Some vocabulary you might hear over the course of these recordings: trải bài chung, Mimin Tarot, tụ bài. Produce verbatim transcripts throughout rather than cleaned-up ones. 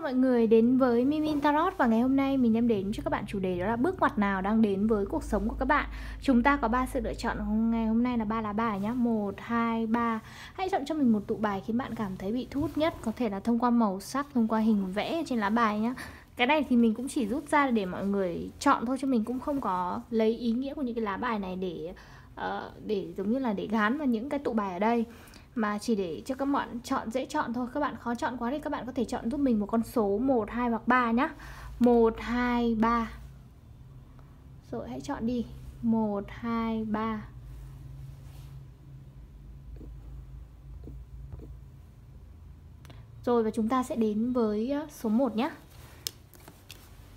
chào mọi người đến với Mimin Tarot. Và ngày hôm nay mình đem đến cho các bạn chủ đề đó là bước ngoặt nào đang đến với cuộc sống của các bạn. Chúng ta có ba sự lựa chọn ngày hôm nay là ba lá bài nhá, một, hai, ba. Hãy chọn cho mình một tụ bài khiến bạn cảm thấy bị thu hút nhất, có thể là thông qua màu sắc, thông qua hình vẽ trên lá bài nhá. Cái này thì mình cũng chỉ rút ra để mọi người chọn thôi, chứ mình cũng không có lấy ý nghĩa của những cái lá bài này để uh, để giống như là để gán vào những cái tụ bài ở đây, mà chỉ để cho các bạn chọn dễ chọn thôi. Các bạn khó chọn quá thì các bạn có thể chọn giúp mình một con số một, hai hoặc ba nhá. một, hai, ba. Rồi hãy chọn đi. một, hai, ba. Rồi và chúng ta sẽ đến với số một nhá.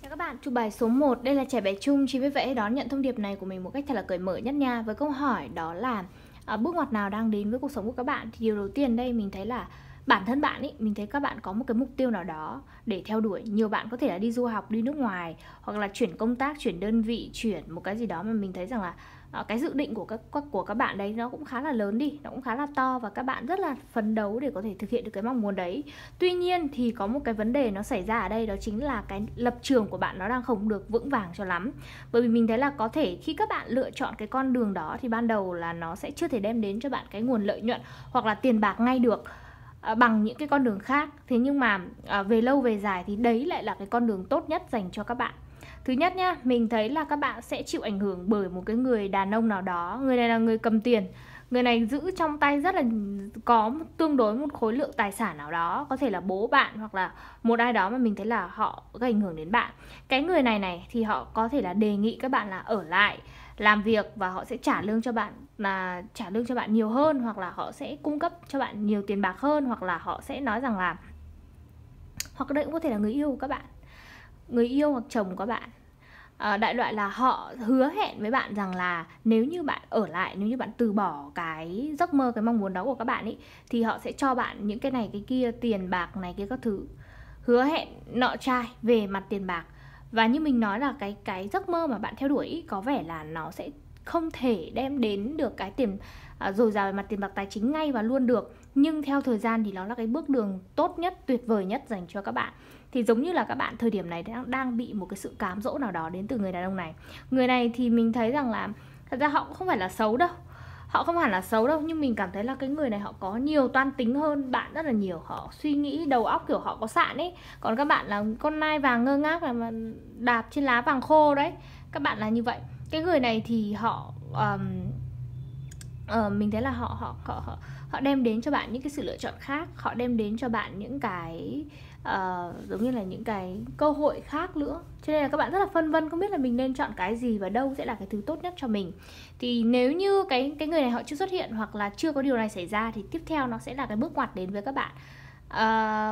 Các bạn, chủ bài số một, đây là trẻ bé Trung chỉ biết vẽ, đón nhận thông điệp này của mình một cách thật là cởi mở nhất nha. Với câu hỏi đó là À, bước ngoặt nào đang đến với cuộc sống của các bạn, thì điều đầu tiên đây mình thấy là bản thân bạn ý, mình thấy các bạn có một cái mục tiêu nào đó để theo đuổi. Nhiều bạn có thể là đi du học, đi nước ngoài, hoặc là chuyển công tác, chuyển đơn vị, chuyển một cái gì đó mà mình thấy rằng là à, cái dự định của các của các bạn đấy nó cũng khá là lớn đi, nó cũng khá là to, và các bạn rất là phấn đấu để có thể thực hiện được cái mong muốn đấy. Tuy nhiên thì có một cái vấn đề nó xảy ra ở đây, đó chính là cái lập trường của bạn nó đang không được vững vàng cho lắm. Bởi vì mình thấy là có thể khi các bạn lựa chọn cái con đường đó thì ban đầu là nó sẽ chưa thể đem đến cho bạn cái nguồn lợi nhuận hoặc là tiền bạc ngay được bằng những cái con đường khác. Thế nhưng mà về lâu về dài thì đấy lại là cái con đường tốt nhất dành cho các bạn. Thứ nhất nhá, mình thấy là các bạn sẽ chịu ảnh hưởng bởi một cái người đàn ông nào đó. Người này là người cầm tiền, người này giữ trong tay rất là có tương đối một khối lượng tài sản nào đó, có thể là bố bạn hoặc là một ai đó mà mình thấy là họ gây ảnh hưởng đến bạn. Cái người này này thì họ có thể là đề nghị các bạn là ở lại làm việc, và họ sẽ trả lương cho bạn là trả lương cho bạn nhiều hơn, hoặc là họ sẽ cung cấp cho bạn nhiều tiền bạc hơn, hoặc là họ sẽ nói rằng là, hoặc đây cũng có thể là người yêu của các bạn, người yêu hoặc chồng của các bạn. À, đại loại là họ hứa hẹn với bạn rằng là nếu như bạn ở lại, nếu như bạn từ bỏ cái giấc mơ, cái mong muốn đó của các bạn ý, thì họ sẽ cho bạn những cái này cái kia, tiền bạc này kia các thứ, hứa hẹn nọ trai về mặt tiền bạc. Và như mình nói là cái cái giấc mơ mà bạn theo đuổi ý, có vẻ là nó sẽ không thể đem đến được cái tiền à, dồi dào về mặt tiền bạc tài chính ngay và luôn được, nhưng theo thời gian thì nó là cái bước đường tốt nhất, tuyệt vời nhất dành cho các bạn. Thì giống như là các bạn thời điểm này đang, đang bị một cái sự cám dỗ nào đó đến từ người đàn ông này. Người này thì mình thấy rằng là thật ra họ cũng không phải là xấu đâu, họ không hẳn là xấu đâu, nhưng mình cảm thấy là cái người này họ có nhiều toan tính hơn bạn rất là nhiều. Họ suy nghĩ đầu óc kiểu họ có sạn ấy, còn các bạn là con nai vàng ngơ ngác mà đạp trên lá vàng khô đấy, các bạn là như vậy. Cái người này thì họ um, uh, mình thấy là họ họ, họ họ họ đem đến cho bạn những cái sự lựa chọn khác, họ đem đến cho bạn những cái uh, giống như là những cái cơ hội khác nữa, cho nên là các bạn rất là phân vân không biết là mình nên chọn cái gì và đâu sẽ là cái thứ tốt nhất cho mình. Thì nếu như cái cái người này họ chưa xuất hiện hoặc là chưa có điều này xảy ra thì tiếp theo nó sẽ là cái bước ngoặt đến với các bạn.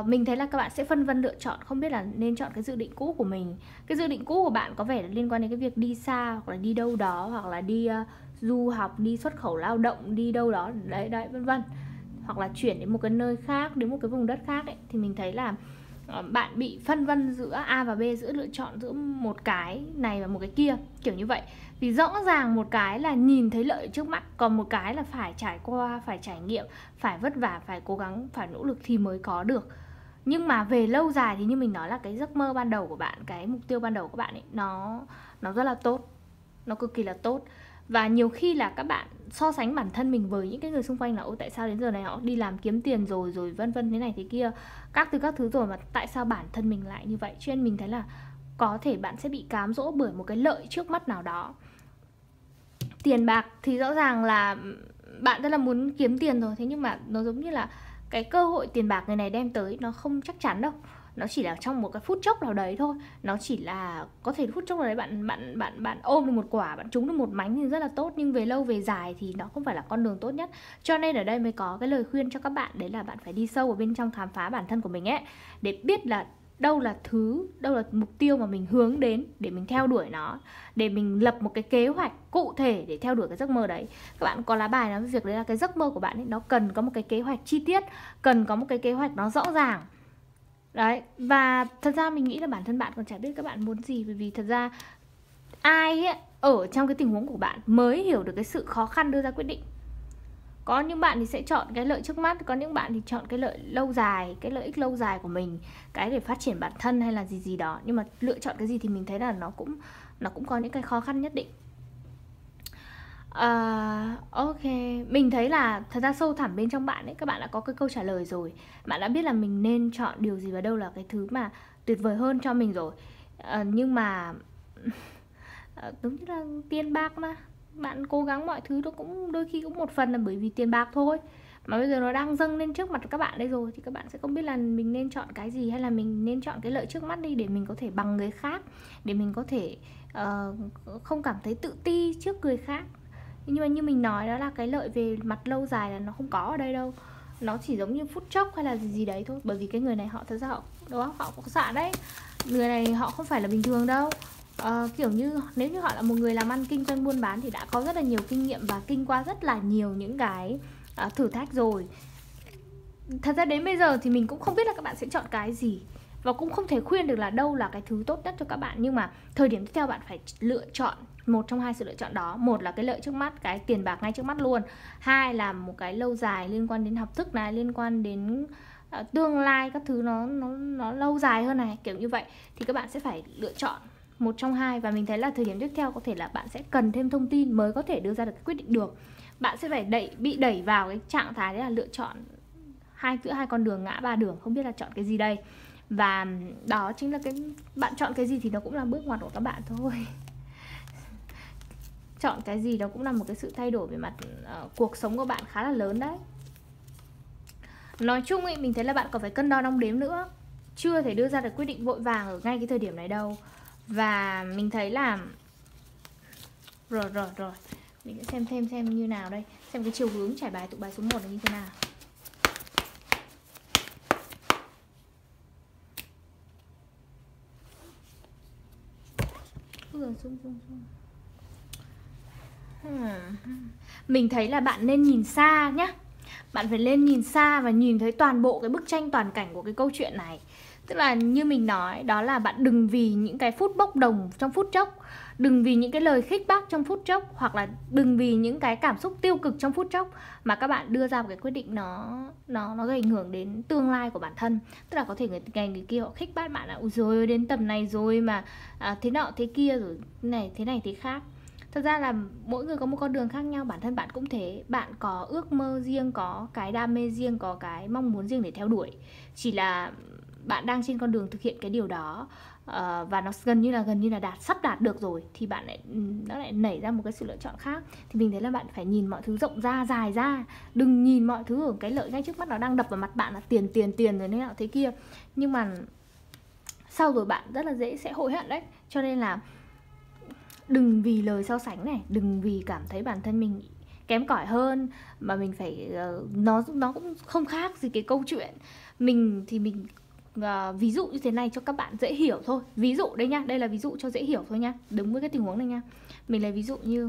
Uh, mình thấy là các bạn sẽ phân vân lựa chọn, không biết là nên chọn cái dự định cũ của mình. Cái dự định cũ của bạn có vẻ là liên quan đến cái việc đi xa, hoặc là đi đâu đó, hoặc là đi uh, du học, đi xuất khẩu lao động, đi đâu đó đấy đấy vân vân, hoặc là chuyển đến một cái nơi khác, đến một cái vùng đất khác ấy. Thì mình thấy là uh, bạn bị phân vân giữa A và B, giữa lựa chọn giữa một cái này và một cái kia, kiểu như vậy. Vì rõ ràng một cái là nhìn thấy lợi trước mắt, còn một cái là phải trải qua, phải trải nghiệm, phải vất vả, phải cố gắng, phải nỗ lực thì mới có được. Nhưng mà về lâu dài thì như mình nói là cái giấc mơ ban đầu của bạn, cái mục tiêu ban đầu của bạn ấy, nó nó rất là tốt, nó cực kỳ là tốt. Và nhiều khi là các bạn so sánh bản thân mình với những cái người xung quanh là: ô, tại sao đến giờ này họ đi làm kiếm tiền rồi, rồi vân vân thế này thế kia, các thứ các thứ rồi, mà tại sao bản thân mình lại như vậy. Cho nên mình thấy là có thể bạn sẽ bị cám dỗ bởi một cái lợi trước mắt nào đó. Tiền bạc thì rõ ràng là bạn rất là muốn kiếm tiền rồi, thế nhưng mà nó giống như là cái cơ hội tiền bạc người này đem tới nó không chắc chắn đâu, nó chỉ là trong một cái phút chốc nào đấy thôi, nó chỉ là có thể phút chốc nào đấy bạn bạn bạn bạn ôm được một quả, bạn trúng được một mánh thì rất là tốt, nhưng về lâu về dài thì nó không phải là con đường tốt nhất. Cho nên ở đây mới có cái lời khuyên cho các bạn, đấy là bạn phải đi sâu vào bên trong, khám phá bản thân của mình ấy, để biết là đâu là thứ, đâu là mục tiêu mà mình hướng đến, để mình theo đuổi nó, để mình lập một cái kế hoạch cụ thể để theo đuổi cái giấc mơ đấy. Các bạn có lá bài nói về việc đấy là cái giấc mơ của bạn ấy, nó cần có một cái kế hoạch chi tiết, cần có một cái kế hoạch nó rõ ràng. Đấy, và thật ra mình nghĩ là bản thân bạn còn chả biết các bạn muốn gì, bởi vì thật ra ai ấy, ở trong cái tình huống của bạn mới hiểu được cái sự khó khăn đưa ra quyết định. Có những bạn thì sẽ chọn cái lợi trước mắt, có những bạn thì chọn cái lợi lâu dài, cái lợi ích lâu dài của mình, cái để phát triển bản thân hay là gì gì đó. Nhưng mà lựa chọn cái gì thì mình thấy là nó cũng nó cũng có những cái khó khăn nhất định. Uh, ok, mình thấy là thật ra sâu thẳm bên trong bạn ấy, các bạn đã có cái câu trả lời rồi. Bạn đã biết là mình nên chọn điều gì và đâu là cái thứ mà tuyệt vời hơn cho mình rồi. uh, Nhưng mà uh, đúng như là tiền bạc mà, bạn cố gắng mọi thứ nó cũng đôi khi cũng một phần là bởi vì tiền bạc thôi. Mà bây giờ nó đang dâng lên trước mặt các bạn đây rồi, thì các bạn sẽ không biết là mình nên chọn cái gì, hay là mình nên chọn cái lợi trước mắt đi để mình có thể bằng người khác, để mình có thể uh, không cảm thấy tự ti trước người khác. Nhưng mà như mình nói đó là cái lợi về mặt lâu dài là nó không có ở đây đâu. Nó chỉ giống như phút chốc hay là gì gì đấy thôi. Bởi vì cái người này họ thật ra họ, đó, họ có sạn đấy. Người này họ không phải là bình thường đâu. À, kiểu như nếu như họ là một người làm ăn kinh doanh buôn bán thì đã có rất là nhiều kinh nghiệm và kinh qua rất là nhiều những cái à, thử thách rồi. Thật ra đến bây giờ thì mình cũng không biết là các bạn sẽ chọn cái gì, và cũng không thể khuyên được là đâu là cái thứ tốt nhất cho các bạn. Nhưng mà thời điểm tiếp theo bạn phải lựa chọn một trong hai sự lựa chọn đó. Một là cái lợi trước mắt, cái tiền bạc ngay trước mắt luôn. Hai là một cái lâu dài liên quan đến học thức này, liên quan đến uh, tương lai, các thứ nó, nó nó lâu dài hơn này, kiểu như vậy. Thì các bạn sẽ phải lựa chọn một trong hai. Và mình thấy là thời điểm tiếp theo có thể là bạn sẽ cần thêm thông tin mới có thể đưa ra được cái quyết định được. Bạn sẽ phải đẩy, bị đẩy vào cái trạng thái đấy là lựa chọn hai giữa hai con đường, ngã ba đường, không biết là chọn cái gì đây. Và đó chính là cái bạn chọn cái gì thì nó cũng là bước ngoặt của các bạn thôi. Chọn cái gì đó cũng là một cái sự thay đổi về mặt uh, cuộc sống của bạn khá là lớn đấy. Nói chung ý, mình thấy là bạn còn phải cân đo đong đếm nữa, chưa thể đưa ra được quyết định vội vàng ở ngay cái thời điểm này đâu. Và mình thấy là Rồi rồi rồi mình sẽ xem thêm xem như nào đây, xem cái chiều hướng trải bài tụ bài số một là như thế nào. Ui, xuống xuống xuống. Mình thấy là bạn nên nhìn xa nhá. Bạn phải lên nhìn xa và nhìn thấy toàn bộ cái bức tranh toàn cảnh của cái câu chuyện này. Tức là như mình nói, đó là bạn đừng vì những cái phút bốc đồng trong phút chốc, đừng vì những cái lời khích bác trong phút chốc, hoặc là đừng vì những cái cảm xúc tiêu cực trong phút chốc mà các bạn đưa ra một cái quyết định nó nó nó gây ảnh hưởng đến tương lai của bản thân. Tức là có thể người, ngày người kia họ khích bác bạn là ui rồi đến tầm này rồi mà à, thế nọ thế kia rồi này thế này thế khác. Thật ra là mỗi người có một con đường khác nhau, bản thân bạn cũng thế. Bạn có ước mơ riêng, có cái đam mê riêng, có cái mong muốn riêng để theo đuổi. Chỉ là bạn đang trên con đường thực hiện cái điều đó và nó gần như là gần như là đạt sắp đạt được rồi thì bạn lại nó lại nảy ra một cái sự lựa chọn khác. Thì mình thấy là bạn phải nhìn mọi thứ rộng ra, dài ra, đừng nhìn mọi thứ ở cái lợi ngay trước mắt nó đang đập vào mặt bạn là tiền tiền tiền rồi thế nào thế kia. Nhưng mà sau rồi bạn rất là dễ sẽ hối hận đấy. Cho nên là đừng vì lời so sánh này, đừng vì cảm thấy bản thân mình kém cỏi hơn mà mình phải uh, nó nó cũng không khác gì cái câu chuyện. Mình thì mình uh, ví dụ như thế này cho các bạn dễ hiểu thôi. Ví dụ đây nha, đây là ví dụ cho dễ hiểu thôi nha, đúng với cái tình huống này nha. Mình lấy ví dụ như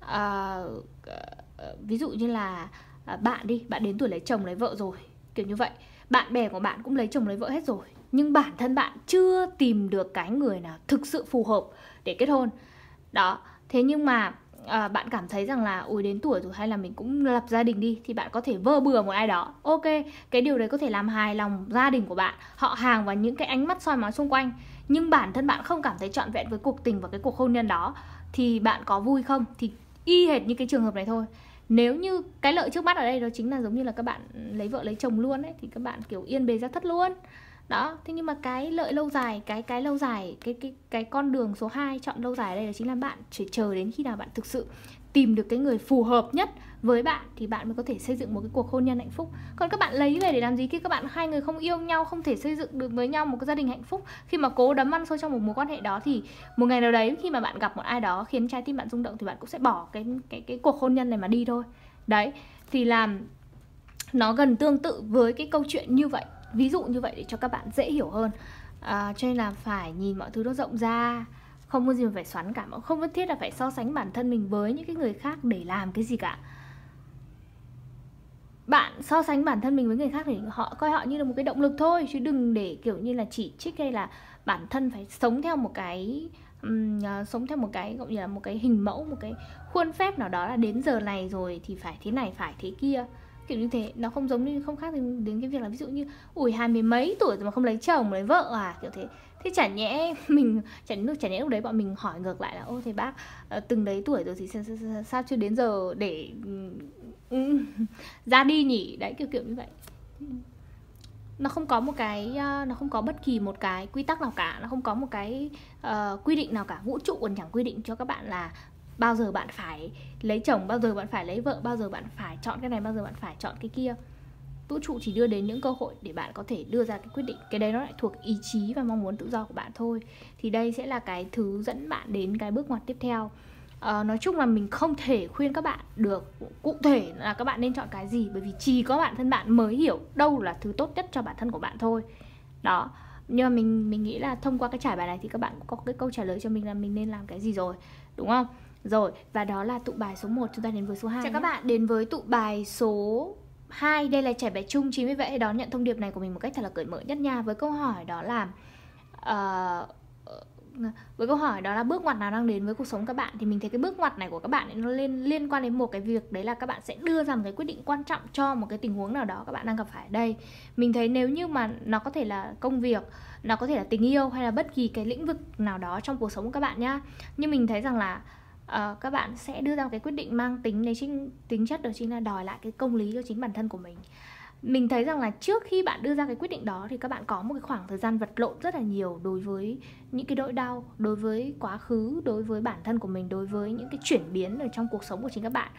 uh, uh, ví dụ như là uh, bạn đi, bạn đến tuổi lấy chồng lấy vợ rồi, kiểu như vậy. Bạn bè của bạn cũng lấy chồng lấy vợ hết rồi, nhưng bản thân bạn chưa tìm được cái người nào thực sự phù hợp để kết hôn. Đó, thế nhưng mà à, bạn cảm thấy rằng là ôi đến tuổi rồi hay là mình cũng lập gia đình đi, thì bạn có thể vơ bừa một ai đó. Ok, cái điều đấy có thể làm hài lòng gia đình của bạn, họ hàng và những cái ánh mắt soi mói xung quanh. Nhưng bản thân bạn không cảm thấy trọn vẹn với cuộc tình và cái cuộc hôn nhân đó, thì bạn có vui không? Thì y hệt như cái trường hợp này thôi. Nếu như cái lợi trước mắt ở đây đó chính là giống như là các bạn lấy vợ lấy chồng luôn ấy, thì các bạn kiểu yên bề ra thất luôn. Đó, thế nhưng mà cái lợi lâu dài, cái cái lâu dài, cái cái cái con đường số hai chọn lâu dài ở đây là chính là bạn chỉ chờ đến khi nào bạn thực sự tìm được cái người phù hợp nhất với bạn thì bạn mới có thể xây dựng một cái cuộc hôn nhân hạnh phúc. Còn các bạn lấy về để làm gì khi các bạn hai người không yêu nhau, không thể xây dựng được với nhau một cái gia đình hạnh phúc, khi mà cố đấm ăn xôi trong một mối quan hệ đó thì một ngày nào đấy khi mà bạn gặp một ai đó khiến trái tim bạn rung động thì bạn cũng sẽ bỏ cái cái cái cuộc hôn nhân này mà đi thôi. Đấy, thì làm nó gần tương tự với cái câu chuyện như vậy. Ví dụ như vậy để cho các bạn dễ hiểu hơn. à, Cho nên là phải nhìn mọi thứ nó rộng ra, không có gì mà phải xoắn cả, không nhất thiết là phải so sánh bản thân mình với những cái người khác để làm cái gì cả. Bạn so sánh bản thân mình với người khác thì họ coi họ như là một cái động lực thôi, chứ đừng để kiểu như là chỉ trích hay là bản thân phải sống theo một cái um, uh, sống theo một cái gọi là một cái hình mẫu, một cái khuôn phép nào đó là đến giờ này rồi thì phải thế này phải thế kia, kiểu như thế. Nó không giống như, không khác đến cái việc là ví dụ như ủi hai mươi mấy tuổi rồi mà không lấy chồng lấy vợ à, kiểu thế. Thế chả nhẽ mình chả nhẽ, chả nhẽ lúc đấy bọn mình hỏi ngược lại là ô thế bác từng đấy tuổi rồi thì sao, sao, sao, sao chưa đến giờ để ra đi nhỉ, đấy kiểu kiểu như vậy. Nó không có một cái, nó không có bất kỳ một cái quy tắc nào cả, nó không có một cái uh, quy định nào cả. Vũ trụ còn chẳng quy định cho các bạn là bao giờ bạn phải lấy chồng, bao giờ bạn phải lấy vợ, bao giờ bạn phải chọn cái này, bao giờ bạn phải chọn cái kia. Vũ trụ chỉ đưa đến những cơ hội để bạn có thể đưa ra cái quyết định. Cái đấy nó lại thuộc ý chí và mong muốn tự do của bạn thôi. Thì đây sẽ là cái thứ dẫn bạn đến cái bước ngoặt tiếp theo. À, nói chung là mình không thể khuyên các bạn được cụ thể là các bạn nên chọn cái gì, bởi vì chỉ có bản thân bạn mới hiểu đâu là thứ tốt nhất cho bản thân của bạn thôi. Đó. Nhưng mà mình mình nghĩ là thông qua cái trải bài này thì các bạn cũng có cái câu trả lời cho mình là mình nên làm cái gì rồi, đúng không? Rồi, và đó là tụ bài số một, chúng ta đến với số hai. Chào các bạn, đến với tụ bài số hai. Đây là trải bài chung, chính vì vậy hãy đón nhận thông điệp này của mình một cách thật là cởi mở nhất nha. Với câu hỏi đó là uh, với câu hỏi đó là bước ngoặt nào đang đến với cuộc sống các bạn, thì mình thấy cái bước ngoặt này của các bạn ấy, nó liên, liên quan đến một cái việc đấy là các bạn sẽ đưa ra một cái quyết định quan trọng cho một cái tình huống nào đó các bạn đang gặp phải ở đây. Mình thấy nếu như mà nó có thể là công việc, nó có thể là tình yêu hay là bất kỳ cái lĩnh vực nào đó trong cuộc sống của các bạn nhá. Nhưng mình thấy rằng là uh, các bạn sẽ đưa ra một cái quyết định mang tính đấy chính, tính chất đó chính là đòi lại cái công lý cho chính bản thân của mình. Mình thấy rằng là trước khi bạn đưa ra cái quyết định đó thì các bạn có một cái khoảng thời gian vật lộn rất là nhiều đối với những cái nỗi đau, đối với quá khứ, đối với bản thân của mình, đối với những cái chuyển biến ở trong cuộc sống của chính các bạn.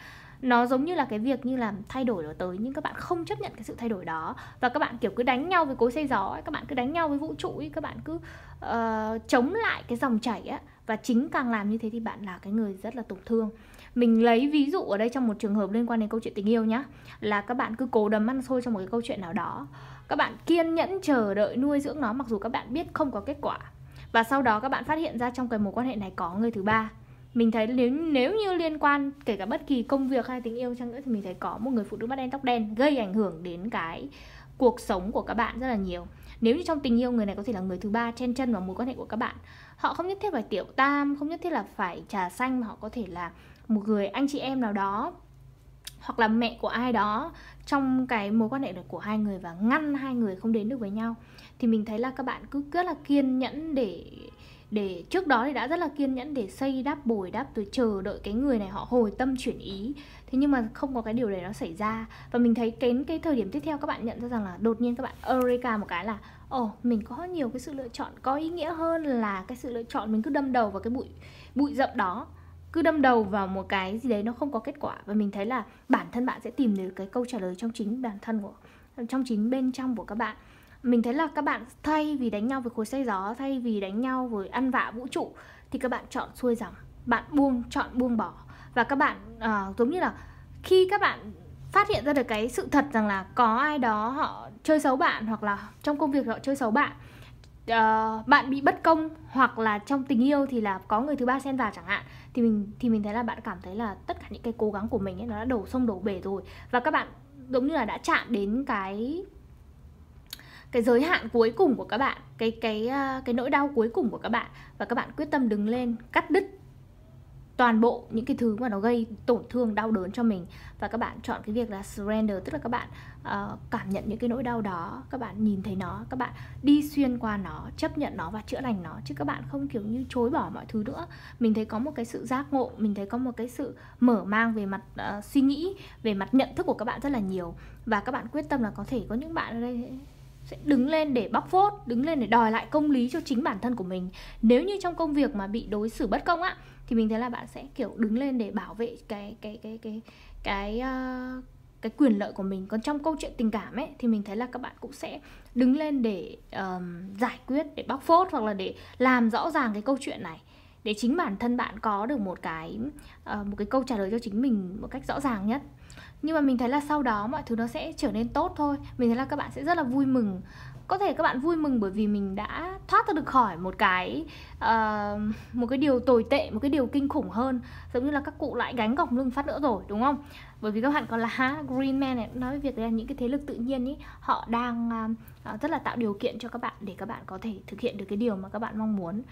Nó giống như là cái việc như là thay đổi nó tới nhưng các bạn không chấp nhận cái sự thay đổi đó, và các bạn kiểu cứ đánh nhau với cối xay gió ấy, các bạn cứ đánh nhau với vũ trụ ấy, các bạn cứ uh, chống lại cái dòng chảy ấy. Và chính càng làm như thế thì bạn là cái người rất là tổn thương. Mình lấy ví dụ ở đây trong một trường hợp liên quan đến câu chuyện tình yêu nhá, là các bạn cứ cố đấm ăn xôi trong một cái câu chuyện nào đó, các bạn kiên nhẫn chờ đợi nuôi dưỡng nó mặc dù các bạn biết không có kết quả, và sau đó các bạn phát hiện ra trong cái mối quan hệ này có người thứ ba. Mình thấy nếu, nếu như liên quan kể cả bất kỳ công việc hay tình yêu chăng nữa thì mình thấy có một người phụ nữ mắt đen tóc đen gây ảnh hưởng đến cái cuộc sống của các bạn rất là nhiều. Nếu như trong tình yêu người này có thể là người thứ ba chen chân vào mối quan hệ của các bạn, họ không nhất thiết phải tiểu tam, không nhất thiết là phải trà xanh, mà họ có thể là một người anh chị em nào đó hoặc là mẹ của ai đó trong cái mối quan hệ của hai người và ngăn hai người không đến được với nhau. Thì mình thấy là các bạn cứ rất là kiên nhẫn để để trước đó thì đã rất là kiên nhẫn để xây đắp bồi đắp rồi chờ đợi cái người này họ hồi tâm chuyển ý. Thế nhưng mà không có cái điều đấy nó xảy ra, và mình thấy cái cái thời điểm tiếp theo các bạn nhận ra rằng là đột nhiên các bạn eureka một cái là ồ, oh, mình có nhiều cái sự lựa chọn có ý nghĩa hơn là cái sự lựa chọn mình cứ đâm đầu vào cái bụi bụi rậm đó, cứ đâm đầu vào một cái gì đấy nó không có kết quả. Và mình thấy là bản thân bạn sẽ tìm được cái câu trả lời trong chính bản thân của trong chính bên trong của các bạn. Mình thấy là các bạn thay vì đánh nhau với khối xay gió, thay vì đánh nhau với ăn vạ vũ trụ thì các bạn chọn xuôi dòng, bạn buông chọn buông bỏ. Và các bạn à, giống như là khi các bạn phát hiện ra được cái sự thật rằng là có ai đó họ chơi xấu bạn, hoặc là trong công việc họ chơi xấu bạn, Uh, bạn bị bất công, hoặc là trong tình yêu thì là có người thứ ba xen vào chẳng hạn, thì mình thì mình thấy là bạn cảm thấy là tất cả những cái cố gắng của mình ấy nó đã đổ sông đổ bể rồi, và các bạn giống như là đã chạm đến cái cái giới hạn cuối cùng của các bạn, cái cái uh, cái nỗi đau cuối cùng của các bạn, và các bạn quyết tâm đứng lên cắt đứt toàn bộ những cái thứ mà nó gây tổn thương đau đớn cho mình. Và các bạn chọn cái việc là surrender, tức là các bạn uh, cảm nhận những cái nỗi đau đó, các bạn nhìn thấy nó, các bạn đi xuyên qua nó, chấp nhận nó và chữa lành nó, chứ các bạn không kiểu như chối bỏ mọi thứ nữa. Mình thấy có một cái sự giác ngộ, mình thấy có một cái sự mở mang về mặt uh, suy nghĩ, về mặt nhận thức của các bạn rất là nhiều, và các bạn quyết tâm là có thể có những bạn ở đây sẽ đứng lên để bóc phốt, đứng lên để đòi lại công lý cho chính bản thân của mình. Nếu như trong công việc mà bị đối xử bất công á thì mình thấy là bạn sẽ kiểu đứng lên để bảo vệ cái cái cái cái cái uh, cái quyền lợi của mình. Còn trong câu chuyện tình cảm ấy thì mình thấy là các bạn cũng sẽ đứng lên để um, giải quyết, để bóc phốt hoặc là để làm rõ ràng cái câu chuyện này để chính bản thân bạn có được một cái uh, một cái câu trả lời cho chính mình một cách rõ ràng nhất. Nhưng mà mình thấy là sau đó mọi thứ nó sẽ trở nên tốt thôi. Mình thấy là các bạn sẽ rất là vui mừng. Có thể các bạn vui mừng bởi vì mình đã thoát ra được khỏi một cái uh, một cái điều tồi tệ, một cái điều kinh khủng hơn. Giống như là các cụ lại gánh gọc lưng phát nữa rồi, đúng không? Bởi vì các bạn có lá Green Man này nói về việc là những cái thế lực tự nhiên ý, họ đang uh, rất là tạo điều kiện cho các bạn để các bạn có thể thực hiện được cái điều mà các bạn mong muốn.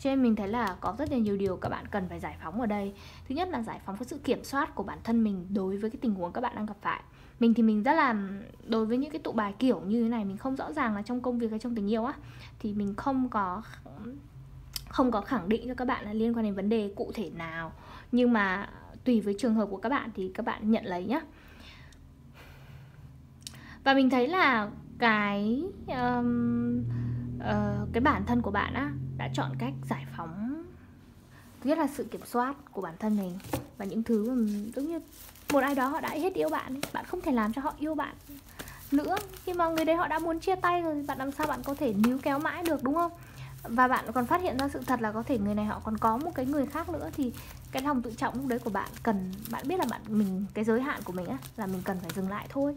Cho nên mình thấy là có rất là nhiều điều các bạn cần phải giải phóng ở đây. Thứ nhất là giải phóng cái sự kiểm soát của bản thân mình đối với cái tình huống các bạn đang gặp phải. Mình thì mình rất là, đối với những cái tụ bài kiểu như thế này, mình không rõ ràng là trong công việc hay trong tình yêu á, thì mình không có không có khẳng định cho các bạn là liên quan đến vấn đề cụ thể nào. Nhưng mà tùy với trường hợp của các bạn thì các bạn nhận lấy nhá. Và mình thấy là cái um, uh, cái bản thân của bạn á đã chọn cách giải phóng, thứ nhất là sự kiểm soát của bản thân mình và những thứ mà giống như một ai đó họ đã hết yêu bạn ấy. Bạn không thể làm cho họ yêu bạn nữa, khi mà người đấy họ đã muốn chia tay rồi, bạn làm sao bạn có thể níu kéo mãi được, đúng không? Và bạn còn phát hiện ra sự thật là có thể người này họ còn có một cái người khác nữa, thì cái lòng tự trọng lúc đấy của bạn cần, bạn biết là bạn mình cái giới hạn của mình á là mình cần phải dừng lại thôi,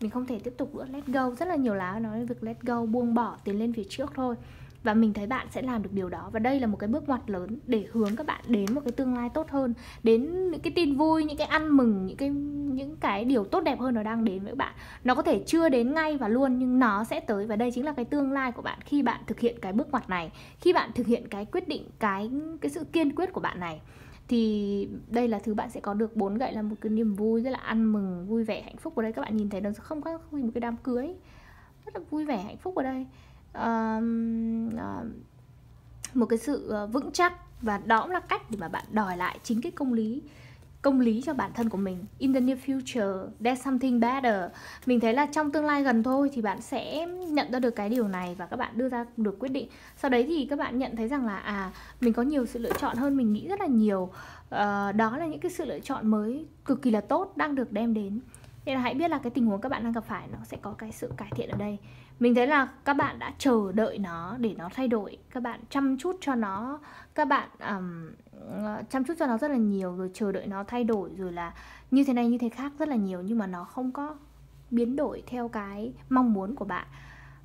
mình không thể tiếp tục nữa. Let go, rất là nhiều lá nói về việc let go, buông bỏ, tiến lên phía trước thôi. Và mình thấy bạn sẽ làm được điều đó. Và đây là một cái bước ngoặt lớn để hướng các bạn đến một cái tương lai tốt hơn, đến những cái tin vui, những cái ăn mừng, những cái những cái điều tốt đẹp hơn nó đang đến với các bạn. Nó có thể chưa đến ngay và luôn, nhưng nó sẽ tới. Và đây chính là cái tương lai của bạn khi bạn thực hiện cái bước ngoặt này, khi bạn thực hiện cái quyết định, cái cái sự kiên quyết của bạn này. Thì đây là thứ bạn sẽ có được. Bốn gậy là một cái niềm vui rất là ăn mừng, vui vẻ, hạnh phúc ở đây. Các bạn nhìn thấy nó không có một cái đám cưới rất là vui vẻ, hạnh phúc ở đây. Um, uh, một cái sự uh, vững chắc. Và đó cũng là cách để mà bạn đòi lại chính cái công lý công lý cho bản thân của mình. In the near future, there's something better. Mình thấy là trong tương lai gần thôi thì bạn sẽ nhận ra được cái điều này và các bạn đưa ra được quyết định. Sau đấy thì các bạn nhận thấy rằng là à, mình có nhiều sự lựa chọn hơn mình nghĩ rất là nhiều. uh, Đó là những cái sự lựa chọn mới cực kỳ là tốt đang được đem đến. Nên là hãy biết là cái tình huống các bạn đang gặp phải nó sẽ có cái sự cải thiện ở đây. Mình thấy là các bạn đã chờ đợi nó để nó thay đổi, các bạn chăm chút cho nó, các bạn um, chăm chút cho nó rất là nhiều, rồi chờ đợi nó thay đổi, rồi là như thế này như thế khác rất là nhiều, nhưng mà nó không có biến đổi theo cái mong muốn của bạn.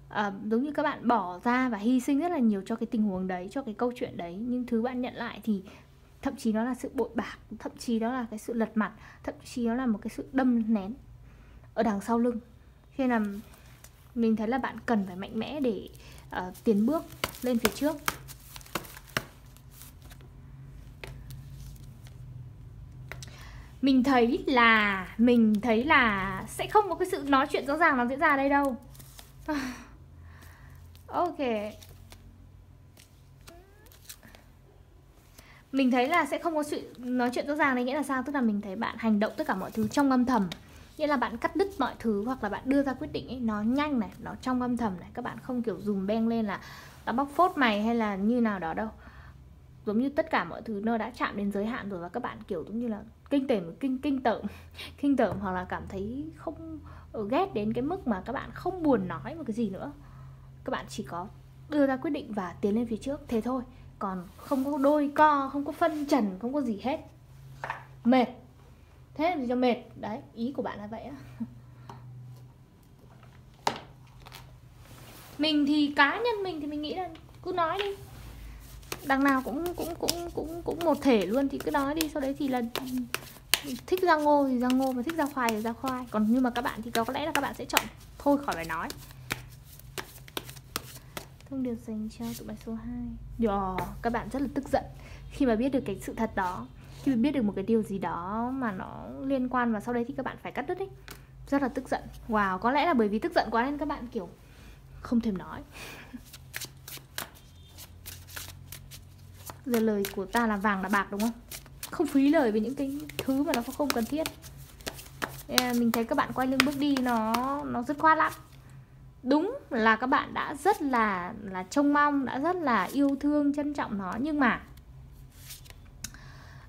À, giống như các bạn bỏ ra và hy sinh rất là nhiều cho cái tình huống đấy, cho cái câu chuyện đấy, nhưng thứ bạn nhận lại thì thậm chí nó là sự bội bạc, thậm chí đó là cái sự lật mặt, thậm chí đó là một cái sự đâm nén ở đằng sau lưng. Khi là mình thấy là bạn cần phải mạnh mẽ để uh, tiến bước lên phía trước. Mình thấy là mình thấy là sẽ không có cái sự nói chuyện rõ ràng nó diễn ra đây đâu. Ok. Mình thấy là sẽ không có sự nói chuyện rõ ràng đấy, nghĩa là sao? Tức là mình thấy bạn hành động tất cả mọi thứ trong âm thầm. Nghĩa là bạn cắt đứt mọi thứ, hoặc là bạn đưa ra quyết định ấy, nó nhanh này, nó trong âm thầm này. Các bạn không kiểu dùm beng lên là tao bóc phốt mày hay là như nào đó đâu. Giống như tất cả mọi thứ nó đã chạm đến giới hạn rồi, và các bạn kiểu giống như là kinh tởm, kinh kinh tởm, kinh tởm hoặc là cảm thấy không ghét đến cái mức mà các bạn không buồn nói một cái gì nữa. Các bạn chỉ có đưa ra quyết định và tiến lên phía trước, thế thôi. Còn không có đôi co, không có phân trần, không có gì hết. Mệt. Thế thì cho mệt. Đấy, ý của bạn là vậy á. Mình thì cá nhân mình thì mình nghĩ là cứ nói đi. Đằng nào cũng cũng cũng cũng cũng một thể luôn thì cứ nói đi, sau đấy thì là thích ra ngô thì ra ngô, mà thích ra khoai thì ra khoai. Còn nhưng mà các bạn thì có lẽ là các bạn sẽ chọn thôi khỏi phải nói. Thông điệp dành cho tụi bài số hai. Wow, các bạn rất là tức giận khi mà biết được cái sự thật đó, khi biết được một cái điều gì đó mà nó liên quan và sau đấy thì các bạn phải cắt đứt ấy. Rất là tức giận. Wow, có lẽ là bởi vì tức giận quá nên các bạn kiểu không thèm nói. Giờ lời của ta là vàng là bạc, đúng không? Không phí lời về những cái thứ mà nó không cần thiết. Mình thấy các bạn quay lưng bước đi nó nó rất khoát lắm. Đúng là các bạn đã rất là là trông mong, đã rất là yêu thương, trân trọng nó, nhưng mà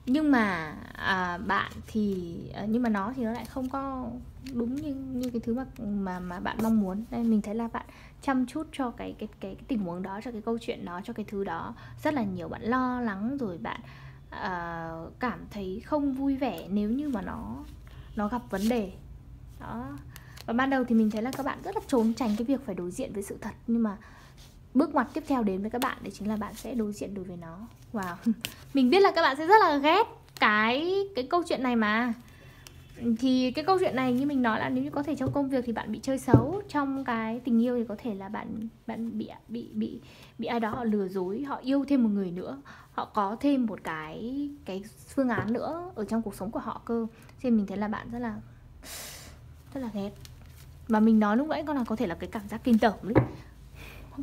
nhưng mà à, bạn thì nhưng mà nó thì nó lại không có đúng như như cái thứ mà mà mà bạn mong muốn. Nên mình thấy là bạn chăm chút cho cái cái cái, cái tình huống đó, cho cái câu chuyện đó, cho cái thứ đó rất là nhiều. Bạn lo lắng rồi bạn à, cảm thấy không vui vẻ nếu như mà nó nó gặp vấn đề đó. Và ban đầu thì mình thấy là các bạn rất là trốn tránh cái việc phải đối diện với sự thật, nhưng mà bước ngoặt tiếp theo đến với các bạn đấy chính là bạn sẽ đối diện đối với nó. Wow, mình biết là các bạn sẽ rất là ghét cái cái câu chuyện này mà. Thì cái câu chuyện này như mình nói là nếu như có thể trong công việc thì bạn bị chơi xấu, trong cái tình yêu thì có thể là bạn bạn bị bị bị bị ai đó họ lừa dối, họ yêu thêm một người nữa, họ có thêm một cái cái phương án nữa ở trong cuộc sống của họ cơ. Thì mình thấy là bạn rất là rất là ghét. Mà mình nói lúc nãy con là có thể là cái cảm giác kinh tởm đấy. Không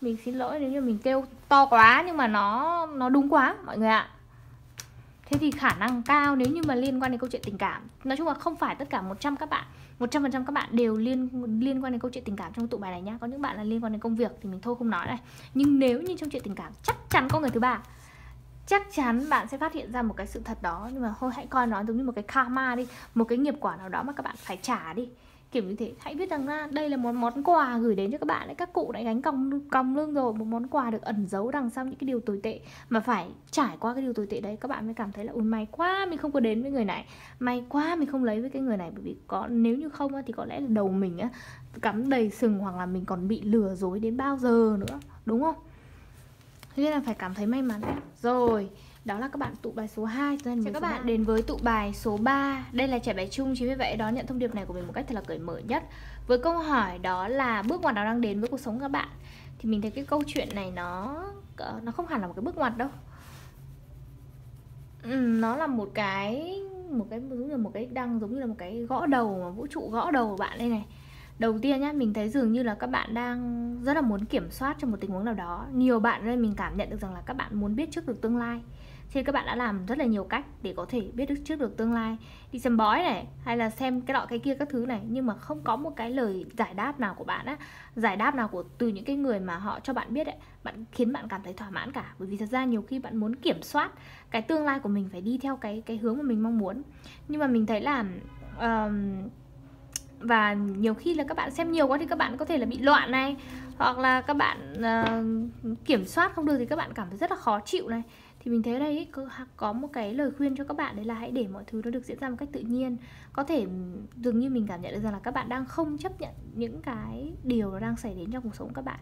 mình xin lỗi nếu như mình kêu to quá, nhưng mà nó nó đúng quá mọi người ạ. Thế thì khả năng cao nếu như mà liên quan đến câu chuyện tình cảm, nói chung là không phải tất cả một trăm các bạn một trăm phần trăm các bạn đều liên liên quan đến câu chuyện tình cảm trong tụ bài này nhá. Có những bạn là liên quan đến công việc thì mình thôi không nói này. Nhưng nếu như trong chuyện tình cảm chắc chắn có người thứ ba, chắc chắn bạn sẽ phát hiện ra một cái sự thật đó. Nhưng mà thôi hãy coi nó giống như một cái karma đi, một cái nghiệp quả nào đó mà các bạn phải trả đi, kiểu như thế. Hãy biết rằng là đây là một món quà gửi đến cho các bạn đấy. Các cụ đã gánh còng còng lưng rồi, một món quà được ẩn giấu đằng sau những cái điều tồi tệ, mà phải trải qua cái điều tồi tệ đấy các bạn mới cảm thấy là ôi may quá mình không có đến với người này, may quá mình không lấy với cái người này, bởi vì có nếu như không thì có lẽ là đầu mình á cắm đầy sừng, hoặc là mình còn bị lừa dối đến bao giờ nữa, đúng không? Thế nên là phải cảm thấy may mắn đấy. Rồi, đó là các bạn tụ bài số hai. Chào các bạn hai. Đến với tụ bài số ba. Đây là trải bài chung, chính vì vậy đón nhận thông điệp này của mình một cách thật là cởi mở nhất. Với câu hỏi đó là bước ngoặt nào đang đến với cuộc sống các bạn, thì mình thấy cái câu chuyện này nó nó không hẳn là một cái bước ngoặt đâu. Ừ, nó là một cái một cái giống như một cái đang giống như là một cái gõ đầu mà vũ trụ gõ đầu của bạn đây này. Đầu tiên nhá, mình thấy dường như là các bạn đang rất là muốn kiểm soát trong một tình huống nào đó. Nhiều bạn đây mình cảm nhận được rằng là các bạn muốn biết trước được tương lai, thì các bạn đã làm rất là nhiều cách để có thể biết được trước được tương lai, đi xem bói này, hay là xem cái nọ cái kia các thứ này, nhưng mà không có một cái lời giải đáp nào của bạn á, giải đáp nào của từ những cái người mà họ cho bạn biết ấy, bạn khiến bạn cảm thấy thỏa mãn cả. Bởi vì thật ra nhiều khi bạn muốn kiểm soát cái tương lai của mình phải đi theo cái cái hướng mà mình mong muốn, nhưng mà mình thấy là um, và nhiều khi là các bạn xem nhiều quá thì các bạn có thể là bị loạn này, hoặc là các bạn uh, kiểm soát không được thì các bạn cảm thấy rất là khó chịu này. Thì mình thấy đây có một cái lời khuyên cho các bạn, đấy là hãy để mọi thứ nó được diễn ra một cách tự nhiên. Có thể dường như mình cảm nhận được rằng là các bạn đang không chấp nhận những cái điều nó đang xảy đến trong cuộc sống các bạn.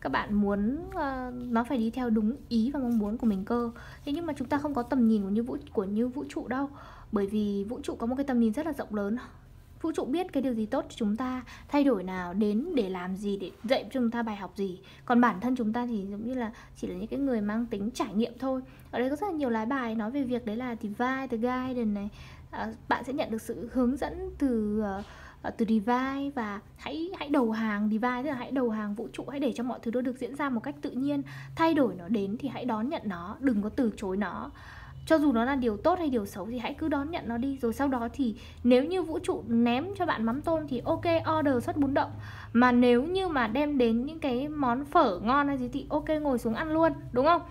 Các bạn muốn uh, nó phải đi theo đúng ý và mong muốn của mình cơ. Thế nhưng mà chúng ta không có tầm nhìn của như vũ, của như vũ trụ đâu. Bởi vì vũ trụ có một cái tầm nhìn rất là rộng lớn. Vũ trụ biết cái điều gì tốt cho chúng ta, thay đổi nào, đến để làm gì, để dạy cho chúng ta bài học gì. Còn bản thân chúng ta thì giống như là chỉ là những cái người mang tính trải nghiệm thôi. Ở đây có rất là nhiều lá bài nói về việc đấy là Divine, The Guide này. À, bạn sẽ nhận được sự hướng dẫn từ uh, từ Divine, và hãy hãy đầu hàng Divine, tức là hãy đầu hàng vũ trụ, hãy để cho mọi thứ đó được diễn ra một cách tự nhiên. Thay đổi nó đến thì hãy đón nhận nó, đừng có từ chối nó. Cho dù nó là điều tốt hay điều xấu thì hãy cứ đón nhận nó đi. Rồi sau đó thì nếu như vũ trụ ném cho bạn mắm tôm thì ok, order suất bún đậu. Mà nếu như mà đem đến những cái món phở ngon hay gì thì ok, ngồi xuống ăn luôn, đúng không?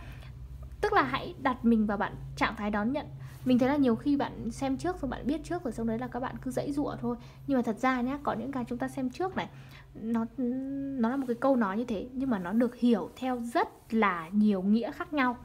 Tức là hãy đặt mình vào bạn trạng thái đón nhận. Mình thấy là nhiều khi bạn xem trước rồi, bạn biết trước rồi, sau đấy là các bạn cứ dãy dụa thôi. Nhưng mà thật ra nhá, có những cái chúng ta xem trước này, Nó nó là một cái câu nói như thế, nhưng mà nó được hiểu theo rất là nhiều nghĩa khác nhau.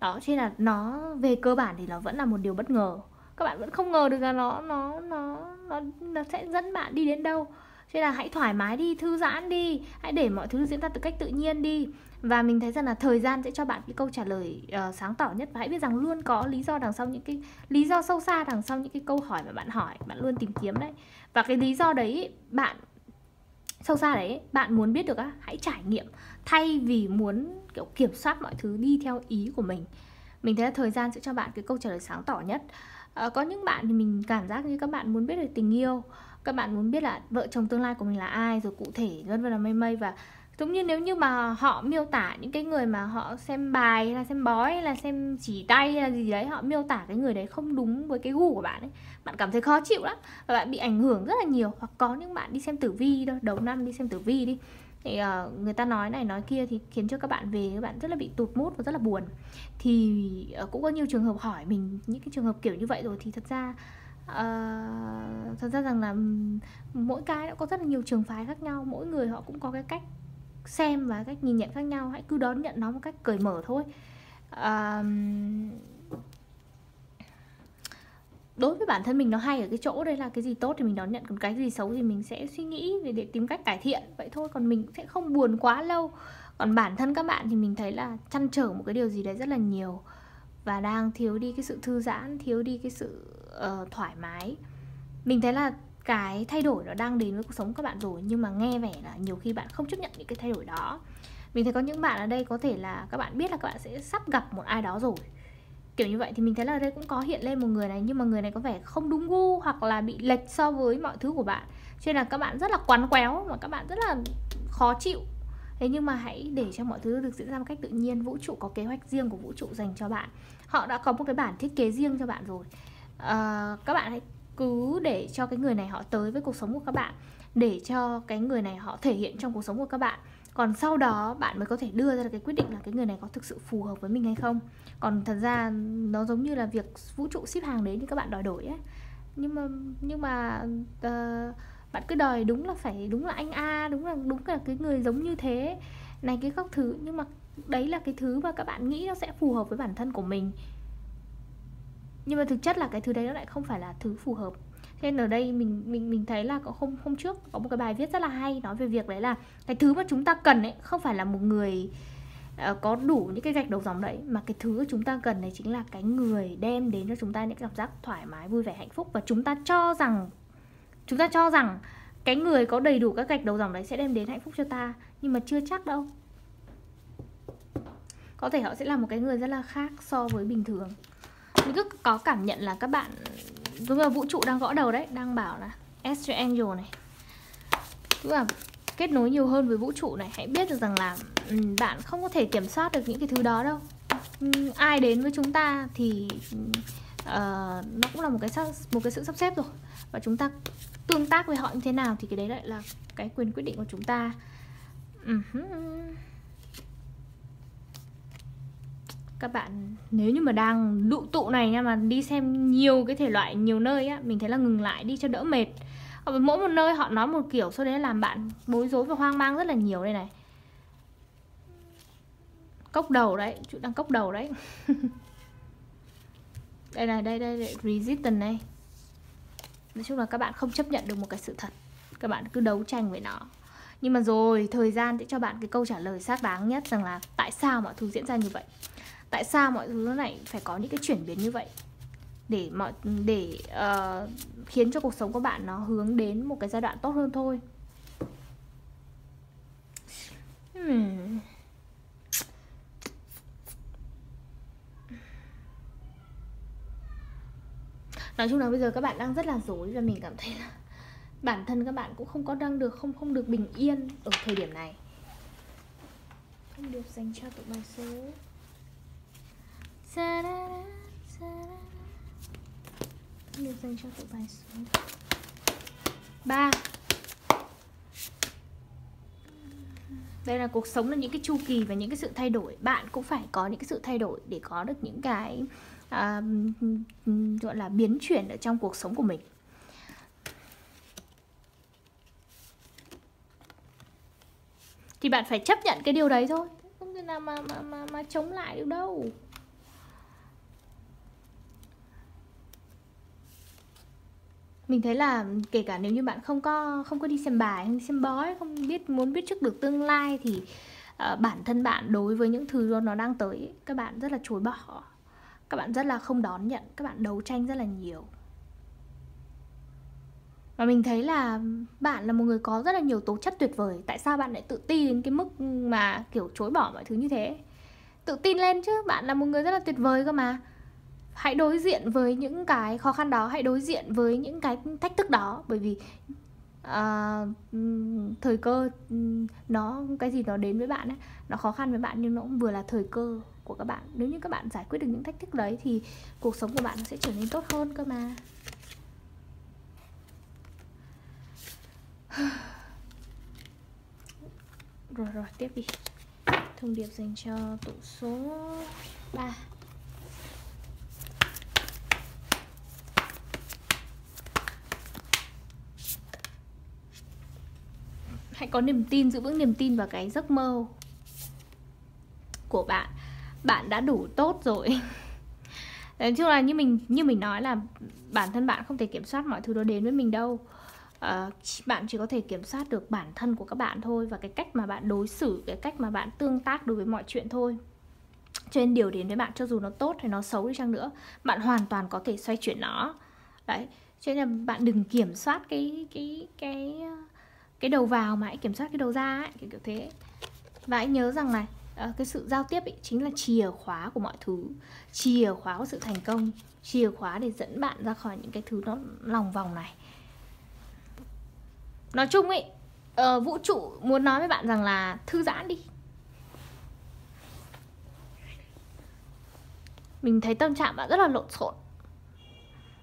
Đó, cho nên là nó về cơ bản thì nó vẫn là một điều bất ngờ. Các bạn vẫn không ngờ được là nó nó nó nó, nó sẽ dẫn bạn đi đến đâu. Cho nên là hãy thoải mái đi, thư giãn đi, hãy để mọi thứ diễn ra một cách tự nhiên đi. Và mình thấy rằng là thời gian sẽ cho bạn cái câu trả lời uh, sáng tỏ nhất. Và hãy biết rằng luôn có lý do đằng sau những cái lý do sâu xa đằng sau những cái câu hỏi mà bạn hỏi, bạn luôn tìm kiếm đấy. Và cái lý do đấy bạn sâu xa đấy, bạn muốn biết được á, hãy trải nghiệm thay vì muốn kiểu kiểm soát mọi thứ đi theo ý của mình. Mình thấy là thời gian sẽ cho bạn cái câu trả lời sáng tỏ nhất. À, có những bạn thì mình cảm giác như các bạn muốn biết về tình yêu, các bạn muốn biết là vợ chồng tương lai của mình là ai, rồi cụ thể vân vân là mây mây. Và giống như nếu như mà họ miêu tả những cái người mà họ xem bài hay là xem bói hay là xem chỉ tay hay là gì đấy, họ miêu tả cái người đấy không đúng với cái gu của bạn ấy, bạn cảm thấy khó chịu lắm và bạn bị ảnh hưởng rất là nhiều. Hoặc có những bạn đi xem tử vi thôi, đầu năm đi xem tử vi đi, thì uh, người ta nói này nói kia thì khiến cho các bạn về các bạn rất là bị tụt mood và rất là buồn. Thì uh, cũng có nhiều trường hợp hỏi mình những cái trường hợp kiểu như vậy. Rồi thì thật ra Uh, thật ra rằng là mỗi cái đã có rất là nhiều trường phái khác nhau, mỗi người họ cũng có cái cách xem và cách nhìn nhận khác nhau, hãy cứ đón nhận nó một cách cởi mở thôi. Uh, đối với bản thân mình nó hay ở cái chỗ đây là cái gì tốt thì mình đón nhận, còn cái gì xấu thì mình sẽ suy nghĩ để, để tìm cách cải thiện vậy thôi, còn mình sẽ không buồn quá lâu. Còn bản thân các bạn thì mình thấy là trăn trở một cái điều gì đấy rất là nhiều và đang thiếu đi cái sự thư giãn, thiếu đi cái sự uh, thoải mái. Mình thấy là cái thay đổi nó đang đến với cuộc sống các bạn rồi, nhưng mà nghe vẻ là nhiều khi bạn không chấp nhận những cái thay đổi đó. Mình thấy có những bạn ở đây có thể là các bạn biết là các bạn sẽ sắp gặp một ai đó rồi, kiểu như vậy. Thì mình thấy là ở đây cũng có hiện lên một người này, nhưng mà người này có vẻ không đúng gu hoặc là bị lệch so với mọi thứ của bạn, cho nên là các bạn rất là quán quéo mà các bạn rất là khó chịu. Thế nhưng mà hãy để cho mọi thứ được diễn ra một cách tự nhiên. Vũ trụ có kế hoạch riêng của vũ trụ dành cho bạn, họ đã có một cái bản thiết kế riêng cho bạn rồi. À, các bạn hãy cứ để cho cái người này họ tới với cuộc sống của các bạn, để cho cái người này họ thể hiện trong cuộc sống của các bạn. Còn sau đó bạn mới có thể đưa ra được cái quyết định là cái người này có thực sự phù hợp với mình hay không. Còn thật ra nó giống như là việc vũ trụ ship hàng đến thì các bạn đòi đổi ấy. Nhưng mà, nhưng mà uh, bạn cứ đòi đúng là phải đúng là anh A, đúng là đúng là cái người giống như thế này cái các thứ. Nhưng mà đấy là cái thứ mà các bạn nghĩ nó sẽ phù hợp với bản thân của mình, nhưng mà thực chất là cái thứ đấy nó lại không phải là thứ phù hợp. Thế nên ở đây mình mình mình thấy là có hôm hôm trước có một cái bài viết rất là hay nói về việc đấy là cái thứ mà chúng ta cần ấy không phải là một người uh, có đủ những cái gạch đầu dòng đấy, mà cái thứ chúng ta cần đấy chính là cái người đem đến cho chúng ta những cảm giác thoải mái, vui vẻ, hạnh phúc. Và chúng ta cho rằng chúng ta cho rằng cái người có đầy đủ các gạch đầu dòng đấy sẽ đem đến hạnh phúc cho ta, nhưng mà chưa chắc đâu. Có thể họ sẽ là một cái người rất là khác so với bình thường. Mình cứ có cảm nhận là các bạn đúng là vũ trụ đang gõ đầu đấy, đang bảo là Astro Angel này, tức là kết nối nhiều hơn với vũ trụ này. Hãy biết được rằng là bạn không có thể kiểm soát được những cái thứ đó đâu. Ai đến với chúng ta thì uh, nó cũng là một cái một cái sự sắp xếp rồi, và chúng ta tương tác với họ như thế nào thì cái đấy lại là cái quyền quyết định của chúng ta. Uh-huh. Các bạn nếu như mà đang lụ tụ này nha, mà đi xem nhiều cái thể loại nhiều nơi á, mình thấy là ngừng lại đi cho đỡ mệt. Mỗi một nơi họ nói một kiểu, sau đấy làm bạn bối rối và hoang mang rất là nhiều. Đây này, cốc đầu đấy, chị đang cốc đầu đấy. Đây này, đây đây, đây. Resistance này. Nói chung là các bạn không chấp nhận được một cái sự thật, các bạn cứ đấu tranh với nó. Nhưng mà rồi thời gian sẽ cho bạn cái câu trả lời xác đáng nhất, rằng là tại sao mọi thứ diễn ra như vậy, tại sao mọi thứ này phải có những cái chuyển biến như vậy, để mọi để uh, khiến cho cuộc sống của bạn nó hướng đến một cái giai đoạn tốt hơn thôi. hmm. Nói chung là bây giờ các bạn đang rất là rối, và mình cảm thấy là bản thân các bạn cũng không có đang được không không được bình yên ở thời điểm này. Thông điệp dành cho tụi bài số. Thông điệp dành cho tụi bài số ba. Đây là cuộc sống là những cái chu kỳ và những cái sự thay đổi. Bạn cũng phải có những cái sự thay đổi để có được những cái à, gọi là biến chuyển ở trong cuộc sống của mình. Thì bạn phải chấp nhận cái điều đấy thôi, không thể nào mà, mà, mà, mà chống lại được đâu. Mình thấy là kể cả nếu như bạn không có không có đi xem bài, không đi xem bói, không biết muốn biết trước được tương lai, thì uh, bản thân bạn đối với những thứ nó đang tới, các bạn rất là chối bỏ, các bạn rất là không đón nhận, các bạn đấu tranh rất là nhiều. Và mình thấy là bạn là một người có rất là nhiều tố chất tuyệt vời. Tại sao bạn lại tự ti đến cái mức mà kiểu chối bỏ mọi thứ như thế? Tự tin lên chứ, bạn là một người rất là tuyệt vời cơ mà. Hãy đối diện với những cái khó khăn đó, hãy đối diện với những cái thách thức đó. Bởi vì uh, thời cơ, nó cái gì nó đến với bạn ấy, nó khó khăn với bạn nhưng nó cũng vừa là thời cơ của các bạn. Nếu như các bạn giải quyết được những thách thức đấy thì cuộc sống của bạn nó sẽ trở nên tốt hơn cơ mà. Rồi rồi, tiếp đi. Thông điệp dành cho tụ số ba. Hãy có niềm tin, giữ vững niềm tin vào cái giấc mơ của bạn. Bạn đã đủ tốt rồi. Nói chung là như mình như mình nói là bản thân bạn không thể kiểm soát mọi thứ đó đến với mình đâu. À, bạn chỉ có thể kiểm soát được bản thân của các bạn thôi, và cái cách mà bạn đối xử, cái cách mà bạn tương tác đối với mọi chuyện thôi. Cho nên điều đến với bạn, cho dù nó tốt hay nó xấu đi chăng nữa, bạn hoàn toàn có thể xoay chuyển nó. Đấy, cho nên là bạn đừng kiểm soát cái cái cái cái đầu vào mà hãy kiểm soát cái đầu ra ấy, kiểu, kiểu thế. Và hãy nhớ rằng này, cái sự giao tiếp ấy chính là chìa khóa của mọi thứ, chìa khóa của sự thành công, chìa khóa để dẫn bạn ra khỏi những cái thứ nó lòng vòng này. Nói chung ấy, uh, vũ trụ muốn nói với bạn rằng là thư giãn đi. Mình thấy tâm trạng bạn rất là lộn xộn,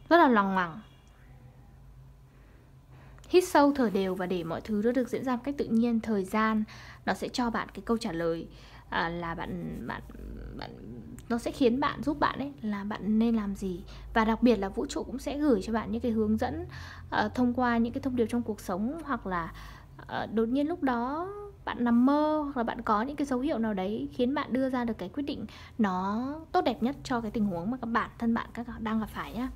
rất là loằng ngoằng. Hít sâu thở đều và để mọi thứ nó được diễn ra một cách tự nhiên. Thời gian nó sẽ cho bạn cái câu trả lời à, là bạn, bạn bạn nó sẽ khiến bạn, giúp bạn ấy là bạn nên làm gì. Và đặc biệt là vũ trụ cũng sẽ gửi cho bạn những cái hướng dẫn à, thông qua những cái thông điệp trong cuộc sống, hoặc là à, đột nhiên lúc đó bạn nằm mơ, hoặc là bạn có những cái dấu hiệu nào đấy khiến bạn đưa ra được cái quyết định nó tốt đẹp nhất cho cái tình huống mà các bản thân bạn các đang gặp phải nhá.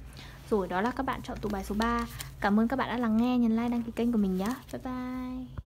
Rồi, đó là các bạn chọn tụ bài số ba. Cảm ơn các bạn đã lắng nghe, nhấn like, đăng ký kênh của mình nhé. Bye bye.